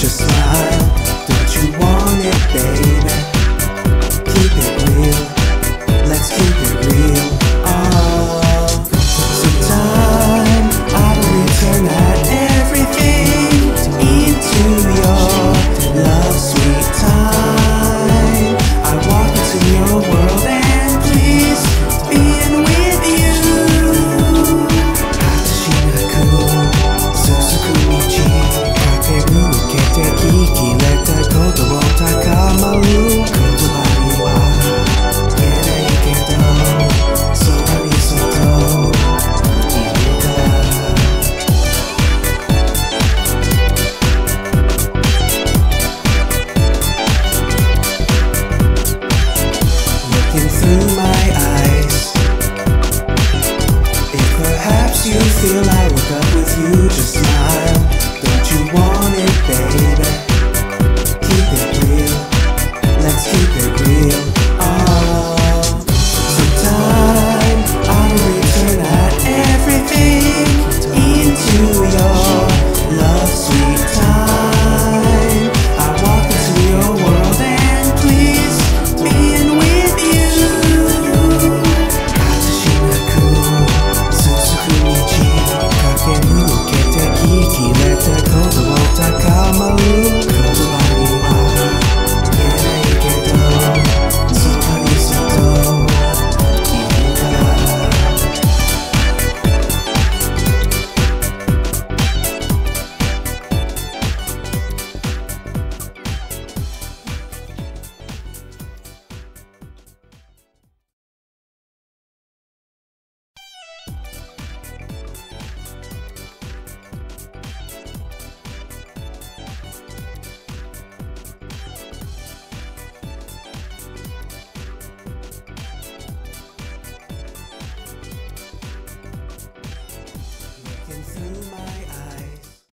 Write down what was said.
just like